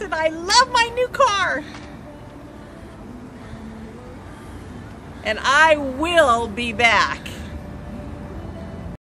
and I love my new car. And I will be back.